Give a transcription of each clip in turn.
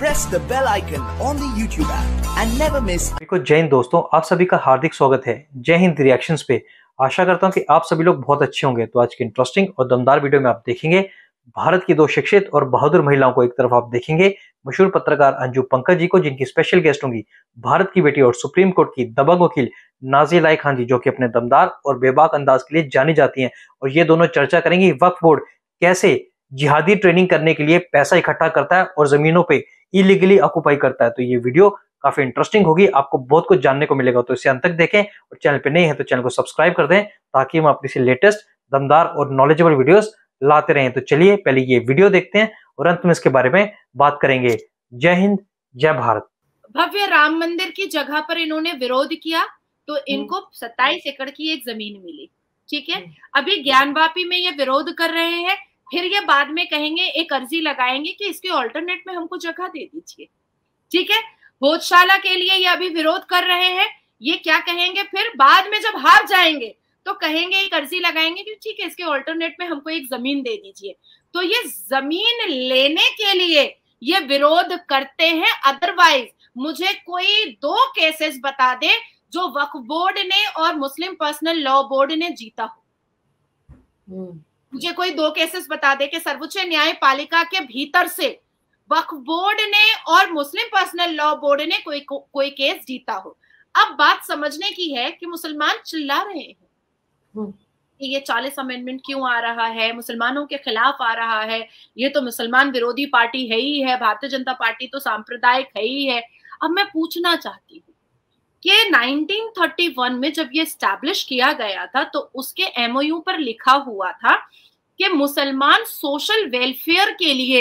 press the bell icon on the YouTube app and never miss। देखो जय हिंद दोस्तों, आप सभी का हार्दिक स्वागत है जय हिंद रिएक्शंस पे। आशा करता हूं कि आप सभी लोग बहुत अच्छे होंगे। तो आज के इंटरेस्टिंग और दमदार वीडियो में आप देखेंगे भारत की दो शिक्षित और बहादुर महिलाओं को। एक तरफ आप देखेंगे मशहूर पत्रकार अंजू पंकज जी को, जिनकी स्पेशल गेस्ट होंगी भारत की बेटी और सुप्रीम कोर्ट की दबंग वकील नाजिया इलाही खान जी, जो कि अपने दमदार और बेबाक अंदाज के लिए जानी जाती हैं। और ये दोनों चर्चा करेंगी वक्फ बोर्ड कैसे जिहादी ट्रेनिंग करने के लिए पैसा इकट्ठा करता है और जमीनों पे इलीगली ऑक्यूपाई करता है। तो ये वीडियो काफी इंटरेस्टिंग होगी, आपको बहुत कुछ जानने को मिलेगा। तो इसे अंत तक देखें और चैनल पे नए हैं तो चैनल को सब्सक्राइब कर दें ताकि हम अपनी से लेटेस्ट दमदार और नॉलेजेबल वीडियोस लाते रहें। तो चलिए पहले ये वीडियो देखते हैं और अंत में इसके बारे में बात करेंगे। जय हिंद जय भारत। भव्य राम मंदिर की जगह पर इन्होंने विरोध किया तो इनको 27 एकड़ की एक जमीन मिली, ठीक है। अभी ज्ञानवापी में ये विरोध कर रहे हैं, फिर ये बाद में कहेंगे, एक अर्जी लगाएंगे कि इसके ऑल्टरनेट में हमको जगह दे दीजिए, ठीक है। भोजशाला के लिए ये अभी विरोध कर रहे हैं, ये क्या कहेंगे फिर बाद में जब हार जाएंगे तो कहेंगे, एक अर्जी लगाएंगे कि ठीक है इसके ऑल्टरनेट में हमको एक जमीन दे दीजिए। तो ये जमीन लेने के लिए ये विरोध करते हैं। अदरवाइज मुझे कोई दो केसेस बता दे जो वक्फ बोर्ड ने और मुस्लिम पर्सनल लॉ बोर्ड ने जीता हो। मुझे कोई दो केसेस बता दे कि सर्वोच्च न्यायपालिका के भीतर से वक्फ बोर्ड ने और मुस्लिम पर्सनल लॉ बोर्ड ने कोई केस जीता हो। अब बात समझने की है कि मुसलमान चिल्ला रहे हैं कि ये 40 अमेंडमेंट क्यों आ रहा है, मुसलमानों के खिलाफ आ रहा है, ये तो मुसलमान विरोधी पार्टी है ही है, भारतीय जनता पार्टी तो सांप्रदायिक है ही है। अब मैं पूछना चाहती हूँ कि 1931 में जब ये एस्टैब्लिश किया गया था तो उसके एमओयू पर लिखा हुआ था कि मुसलमान सोशल वेलफेयर के लिए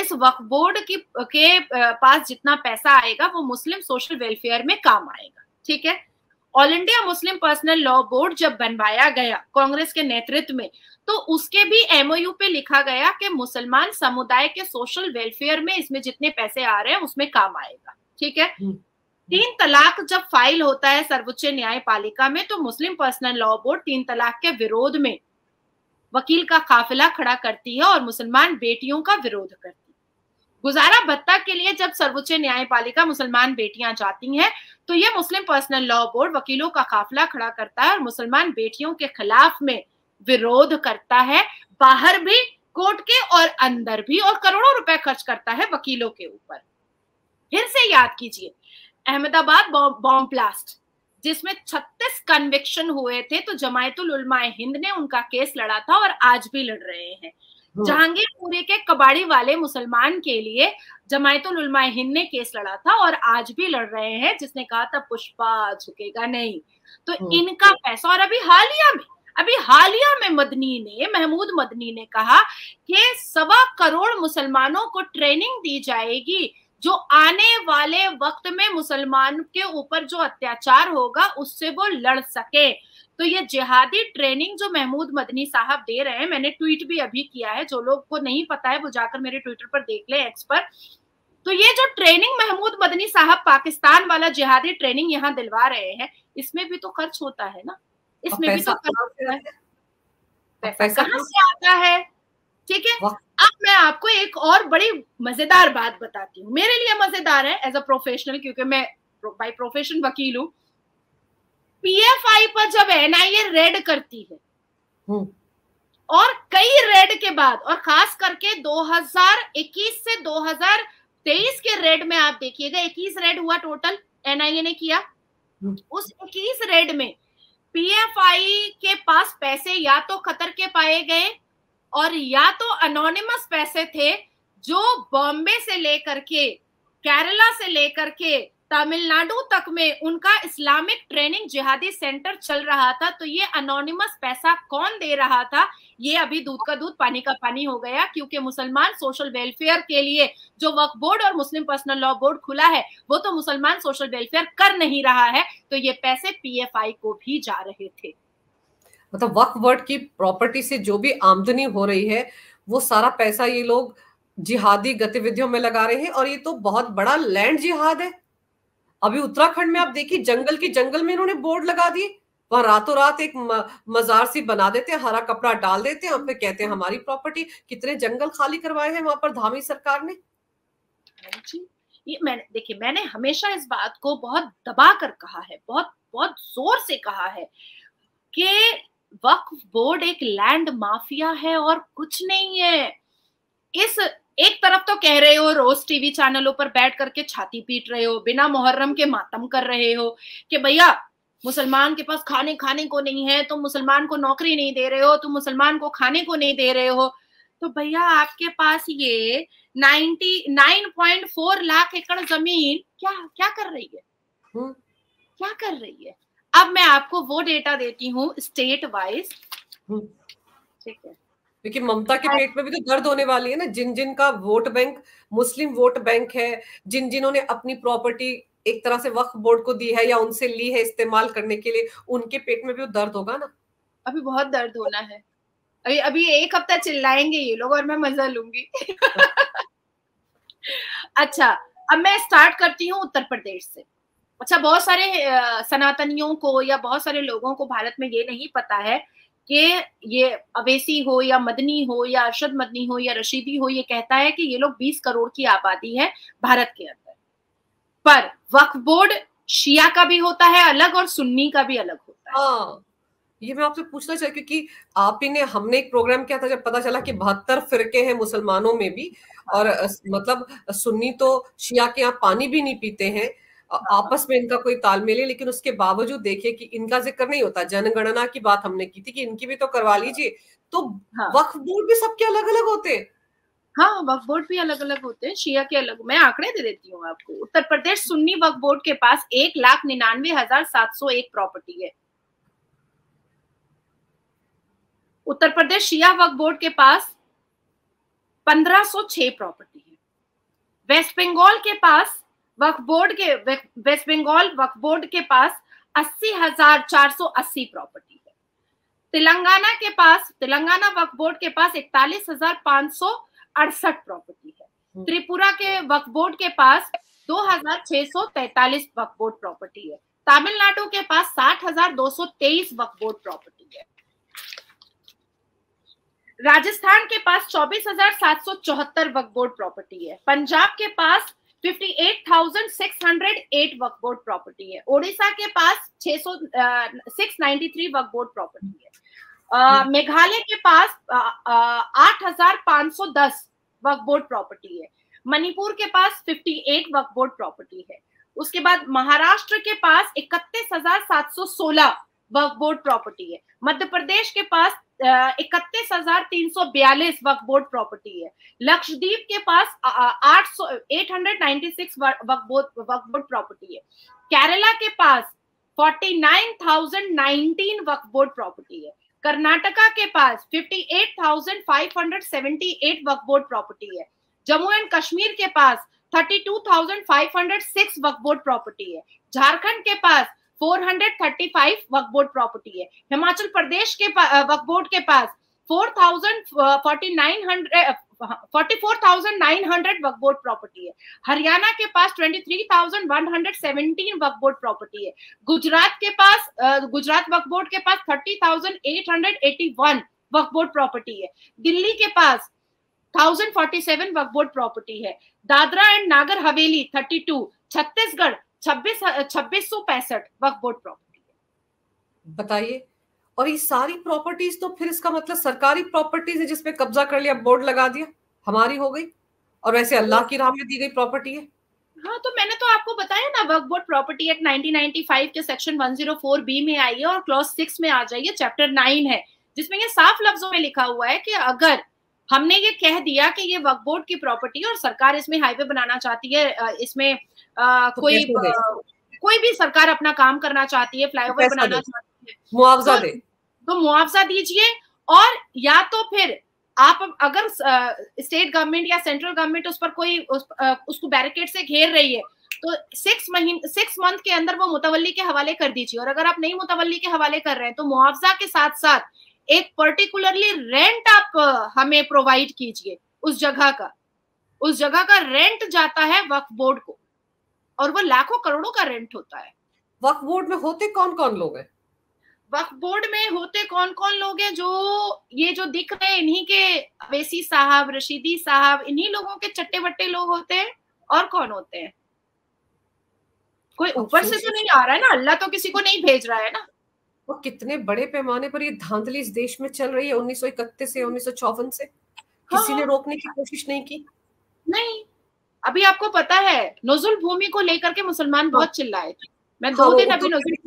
इस वक्फ बोर्ड के पास जितना पैसा आएगा वो मुस्लिम सोशल वेलफेयर में काम आएगा, ठीक है। All India Muslim personal law board जब बनवाया गया कांग्रेस के नेतृत्व में तो उसके भी एमओयू पे लिखा गया कि मुसलमान समुदाय के सोशल वेलफेयर में इसमें जितने पैसे आ रहे हैं उसमें काम आएगा, ठीक है। 3 तलाक जब फाइल होता है सर्वोच्च न्यायपालिका में तो मुस्लिम पर्सनल लॉ बोर्ड 3 तलाक के विरोध में वकील का काफिला खड़ा करती है और मुसलमान बेटियों का विरोध करती है। गुजारा भत्ता के लिए जब सर्वोच्च न्यायपालिका मुसलमान बेटियां जाती हैं तो ये मुस्लिम पर्सनल लॉ बोर्ड वकीलों का काफिला खड़ा करता है और मुसलमान बेटियों के खिलाफ में विरोध करता है, बाहर भी कोर्ट के और अंदर भी, और करोड़ों रुपए खर्च करता है वकीलों के ऊपर। फिर से याद कीजिए अहमदाबाद बॉम्ब ब्लास्ट जिसमें 36 कन्विक्शन हुए थे तो जमायतुल उलमाए हिंद ने उनका केस लड़ा था और आज भी लड़ रहे हैं। जहांगीरपुरी के कबाड़ी वाले मुसलमान के लिए जमायतुल उलमाए हिंद ने केस लड़ा था और आज भी लड़ रहे हैं, जिसने कहा था पुष्पा झुकेगा नहीं। तो इनका पैसा, और अभी हालिया में मदनी ने, महमूद मदनी ने कहा कि 1.25 करोड़ मुसलमानों को ट्रेनिंग दी जाएगी जो आने वाले वक्त में मुसलमान के ऊपर जो अत्याचार होगा उससे वो लड़ सके। तो ये जिहादी ट्रेनिंग जो महमूद मदनी साहब दे रहे हैं, मैंने ट्वीट भी अभी किया है, जो लोग को नहीं पता है वो जाकर मेरे ट्विटर पर देख ले, एक्स पर। तो ये जो ट्रेनिंग महमूद मदनी साहब पाकिस्तान वाला जिहादी ट्रेनिंग यहाँ दिलवा रहे हैं, इसमें भी तो खर्च होता है ना, इसमें भी तो खर्च होता है, पैसा कहाँ से आता है, ठीक है। अब मैं आपको एक और बड़ी मजेदार बात बताती हूँ, मेरे लिए मजेदार है एज अ प्रोफेशनल, क्योंकि मैं बाय प्रोफेशन वकील हूँ। पीएफआई पर जब एनआईए रेड करती है और कई रेड के बाद, और खास करके 2021 से 2023 के रेड में आप देखिएगा, 21 रेड हुआ टोटल एनआईए ने किया, उस 21 रेड में पीएफआई के पास पैसे या तो कतर के पाए गए और या तो अनोनिमस पैसे थे जो बॉम्बे से लेकर के, केरला से लेकर के तमिलनाडु तक में उनका इस्लामिक ट्रेनिंग जिहादी सेंटर चल रहा था। तो ये अनोनिमस पैसा कौन दे रहा था, ये अभी दूध का दूध पानी का पानी हो गया, क्योंकि मुसलमान सोशल वेलफेयर के लिए जो वक्फ बोर्ड और मुस्लिम पर्सनल लॉ बोर्ड खुला है वो तो मुसलमान सोशल वेलफेयर कर नहीं रहा है, तो ये पैसे पीएफआई को भी जा रहे थे। मतलब वक्फ बोर्ड की प्रॉपर्टी से जो भी आमदनी हो रही है वो सारा पैसा ये लोग जिहादी गतिविधियों में लगा रहे हैं, और ये तो बहुत बड़ा लैंड जिहाद है। अभी उत्तराखंड में आप देखिए जंगल के जंगल में इन्होंने बोर्ड लगा दिए, वहां रातों रात एक मजार सी बना देते हैं, हरा कपड़ा डाल देते हैं, हम पे कहते हैं हमारी प्रॉपर्टी। कितने जंगल खाली करवाए हैं वहां पर धामी सरकार ने। जी, ये मैंने हमेशा इस बात को बहुत दबा कर कहा है, बहुत जोर से कहा है कि वक्फ बोर्ड एक लैंड माफिया है और कुछ नहीं है। इस एक तरफ तो कह रहे हो, रोज टीवी चैनलों पर बैठ करके छाती पीट रहे हो, बिना मुहर्रम के मातम कर रहे हो कि भैया मुसलमान के पास खाने को नहीं है, तुम मुसलमान को नौकरी नहीं दे रहे हो, तुम मुसलमान को खाने को नहीं दे रहे हो। तो भैया आपके पास ये 99.4 लाख एकड़ जमीन क्या कर रही है, क्या कर रही है? अब मैं आपको वो डेटा देती हूँ स्टेट वाइज, ठीक है, क्योंकि ममता के पेट में भी तो दर्द होने वाली है ना। जिन का vote bank Muslim vote bank है, जिन्होंने अपनी प्रॉपर्टी एक तरह से वक्फ बोर्ड को दी है या उनसे ली है इस्तेमाल करने के लिए, उनके पेट में भी दर्द होगा ना। अभी बहुत दर्द होना है, अभी एक हफ्ता चिल्लाएंगे ये लोग और मैं मजा लूंगी। अच्छा, अब मैं स्टार्ट करती हूँ उत्तर प्रदेश से। अच्छा, बहुत सारे सनातनियों को या बहुत सारे लोगों को भारत में ये नहीं पता है कि ये अवेसी हो या मदनी हो या अरशद मदनी हो या रशीदी हो, ये कहता है कि ये लोग 20 करोड़ की आबादी है भारत के अंदर, पर वक्फ बोर्ड शिया का भी होता है अलग और सुन्नी का भी अलग होता है। ये मैं आपसे पूछना चाहिए क्योंकि आप ही ने, हमने एक प्रोग्राम किया था जब पता चला कि 72 फिरके हैं मुसलमानों में भी, और मतलब सुन्नी तो शिया के यहाँ पानी भी नहीं पीते हैं, आपस में इनका कोई तालमेल है, लेकिन उसके बावजूद देखिए कि इनका जिक्र नहीं होता। जनगणना की बात हमने की थी कि इनकी भी तो करवा लीजिए, तो वक्फ बोर्ड भी सबके अलग अलग होते हैं। हाँ, वक्फ बोर्ड भी अलग अलग होते हैं, शिया के अलग। मैं आंकड़े दे देती हूँ आपको। उत्तर प्रदेश सुन्नी वक्फ बोर्ड के पास 1,99,701 प्रॉपर्टी है। उत्तर प्रदेश शिया वक्फ बोर्ड के पास 1,506 प्रॉपर्टी है। वेस्ट बंगाल के पास वेस्ट बंगाल वक्फ बोर्ड के पास 80,480 प्रॉपर्टी है। तेलंगाना वक्फ बोर्ड के पास 41,568 प्रॉपर्टी है। त्रिपुरा के वक्फ बोर्ड के पास 2,643 वक्फ बोर्ड प्रॉपर्टी है। तमिलनाडु के पास 60,223 वक्फ बोर्ड प्रॉपर्टी है। राजस्थान के पास 24,774 वक्फ बोर्ड प्रॉपर्टी है। पंजाब के पास 58,608 वक्फ बोर्ड प्रॉपर्टी है। ओडिशा के पास 693 वक्फ बोर्ड प्रॉपर्टी है। मेघालय के पास 8,510 वक्फ बोर्ड प्रॉपर्टी है। मणिपुर के पास 58 वक्फ बोर्ड प्रॉपर्टी है। उसके बाद महाराष्ट्र के पास 31,716 वक्फ बोर्ड प्रॉपर्टी है। मध्य प्रदेश के पास 31,342 वक्फ बोर्ड प्रॉपर्टी है। लक्षद्वीप के पास 896 वक्फ बोर्ड प्रॉपर्टी है। केरला के पास 49,019 वक्फ बोर्ड प्रॉपर्टी है। कर्नाटका के पास 58,578 वक्फ बोर्ड प्रॉपर्टी है। जम्मू एंड कश्मीर के पास 32,506 वक्फ बोर्ड प्रॉपर्टी है। झारखंड के पास 435 वक्फ बोर्ड प्रॉपर्टी है। हिमाचल प्रदेश के वक्फ बोर्ड के पास 44,900 वक्फ बोर्ड प्रॉपर्टी है। हरियाणा के पास 23,117 वक्फ बोर्ड प्रॉपर्टी है। गुजरात वक्फ बोर्ड के पास 30,881 वक्फ बोर्ड प्रॉपर्टी है। दिल्ली के पास 1,047 वक्फ बोर्ड प्रॉपर्टी है। Dadra and Nagar Haveli 32, Chhattisgarh 2,665 Waqf board property है। बताइए, और ये सारी प्रॉपर्टीज तो फिर इसका मतलब सरकारी प्रॉपर्टीज है जिसपे कब्जा कर लिया, बोर्ड लगा दिया, हमारी हो गई, और वैसे अल्लाह की राह में दी गई प्रॉपर्टी है। हाँ, तो मैंने तो आपको बताया ना, वक्फ बोर्ड प्रॉपर्टी एक्ट 1995 के सेक्शन 104B में आई है और क्लॉज 6 में आ जाइए, चैप्टर 9 है, जिसमें ये साफ लफ्जों में लिखा हुआ है कि अगर हमने ये कह दिया कि ये वक्फ बोर्ड की प्रॉपर्टी, और सरकार इसमें हाईवे बनाना चाहती है, इसमें कोई भी सरकार अपना काम करना चाहती है, फ्लाईओवर बनाना चाहती है, मुआवजा दे तो मुआवजा दीजिए, और या तो फिर आप अगर स्टेट गवर्नमेंट या सेंट्रल गवर्नमेंट उस पर कोई उसको बैरिकेड से घेर रही है तो 6 मंथ के अंदर वो मुतवल्ली के हवाले कर दीजिए, और अगर आप नहीं मुतवल्ली के हवाले कर रहे हैं तो मुआवजा के साथ साथ एक पर्टिकुलरली रेंट आप हमें प्रोवाइड कीजिए। उस जगह का रेंट जाता है वक्फ बोर्ड को, और वो लाखों करोड़ों का रेंट होता है। वक्फ बोर्ड में होते कौन-कौन लोग हैं? वक्फ बोर्ड में होते कौन-कौन लोग हैं, जो ये जो दिख रहे हैं, इन्हीं के अवेसी साहब, रशीदी साहब, इन्हीं लोगों के चट्टे बट्टे लोग होते हैं, और कौन होते हैं? कोई ऊपर से तो नहीं आ रहा है ना, अल्लाह तो किसी को नहीं भेज रहा है ना। वो कितने बड़े पैमाने पर ये धांधली इस देश में चल रही है 1931 से 1954 से, किसी ने रोकने की कोशिश नहीं की। नहीं, अभी आपको पता है नजुल भूमि को लेकर के मुसलमान बहुत चिल्लाए। मैं 2 दिन अभी नजुल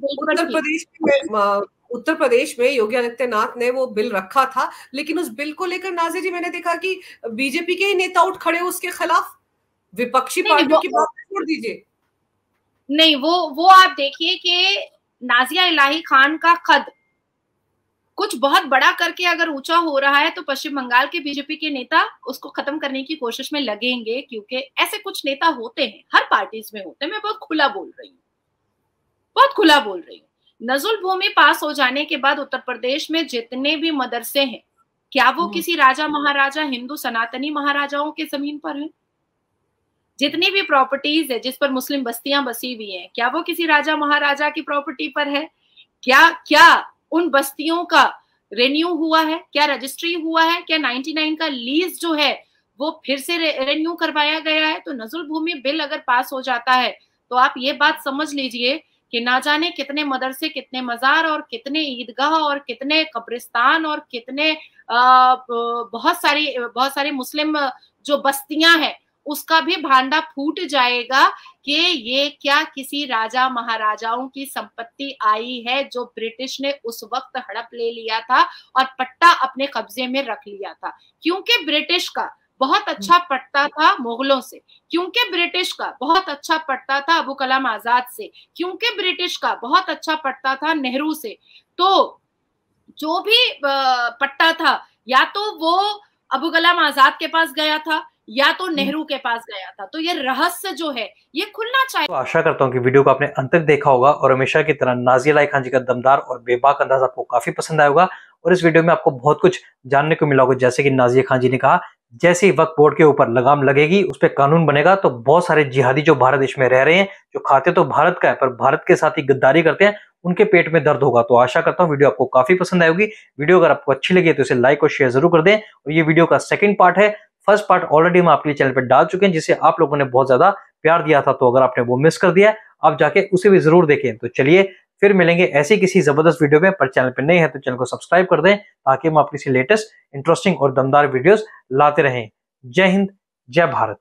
प्रदेश में, उत्तर प्रदेश में योगी आदित्यनाथ ने वो बिल रखा था, लेकिन उस बिल को लेकर नाज़िया जी मैंने देखा कि बीजेपी के ही नेता उठ खड़े उसके खिलाफ। विपक्षी पार्टियों की बात छोड़ दीजिए, नहीं वो आप देखिए कि नाजिया इलाही खान का कद कुछ बहुत बड़ा करके अगर ऊंचा हो रहा है तो पश्चिम बंगाल के बीजेपी के नेता उसको खत्म करने की कोशिश में लगेंगे, क्योंकि ऐसे कुछ नेता होते हैं, हर पार्टीज में होते हैं। मैं बहुत खुला बोल रही हूँ, बहुत खुला बोल रही हूँ। नजुल भूमि पास हो जाने के बाद उत्तर प्रदेश में जितने भी मदरसे हैं, क्या वो किसी राजा महाराजा हिंदू सनातनी महाराजाओं के जमीन पर है? जितनी भी प्रॉपर्टीज है जिस पर मुस्लिम बस्तियां बसी हुई हैं, क्या वो किसी राजा महाराजा की प्रॉपर्टी पर है? क्या उन बस्तियों का रिन्यू हुआ है? क्या रजिस्ट्री हुआ है? क्या 99 का लीज जो है वो फिर से रिन्यू करवाया गया है? तो नजुल भूमि बिल अगर पास हो जाता है तो आप ये बात समझ लीजिए कि ना जाने कितने मदरसे, कितने मजार और कितने ईदगाह और कितने कब्रिस्तान और कितने बहुत सारे मुस्लिम जो बस्तियां हैं उसका भी भांडा फूट जाएगा कि ये क्या किसी राजा महाराजाओं की संपत्ति आई है जो ब्रिटिश ने उस वक्त हड़प ले लिया था और पट्टा अपने कब्जे में रख लिया था, क्योंकि ब्रिटिश का बहुत अच्छा पट्टा था मुगलों से, क्योंकि ब्रिटिश का बहुत अच्छा पट्टा था अबुल कलाम आज़ाद से, क्योंकि ब्रिटिश का बहुत अच्छा पट्टा था नेहरू से। तो जो भी पट्टा था या तो वो अबुल कलाम आज़ाद के पास गया था या तो नेहरू के पास गया था। तो ये रहस्य जो है ये खुलना चाहिए। तो आशा करता हूँ कि वीडियो को आपने अंत तक देखा होगा और हमेशा की तरह नाज़िया इलाही खान जी का दमदार और बेबाक अंदाज आपको काफी पसंद आया होगा और इस वीडियो में आपको बहुत कुछ जानने को मिला होगा। जैसे कि नाज़िया खान जी ने कहा जैसे ही वक्फ बोर्ड के ऊपर लगाम लगेगी, उस पर कानून बनेगा, तो बहुत सारे जिहादी जो भारत देश में रह रहे हैं, जो खाते तो भारत का है पर भारत के साथ ही गद्दारी करते हैं, उनके पेट में दर्द होगा। तो आशा करता हूँ वीडियो आपको काफी पसंद आएगी। वीडियो अगर आपको अच्छी लगी तो इसे लाइक और शेयर जरूर कर दें। और ये वीडियो का सेकंड पार्ट है, फर्स्ट पार्ट ऑलरेडी हम आपके चैनल पर डाल चुके हैं जिसे आप लोगों ने बहुत ज्यादा प्यार दिया था, तो अगर आपने वो मिस कर दिया आप जाके उसे भी जरूर देखें। तो चलिए फिर मिलेंगे ऐसी किसी जबरदस्त वीडियो में, पर चैनल पर नए हैं तो चैनल को सब्सक्राइब कर दें ताकि हम आपकी लेटेस्ट इंटरेस्टिंग और दमदार वीडियोस लाते रहें। जय हिंद, जय भारत।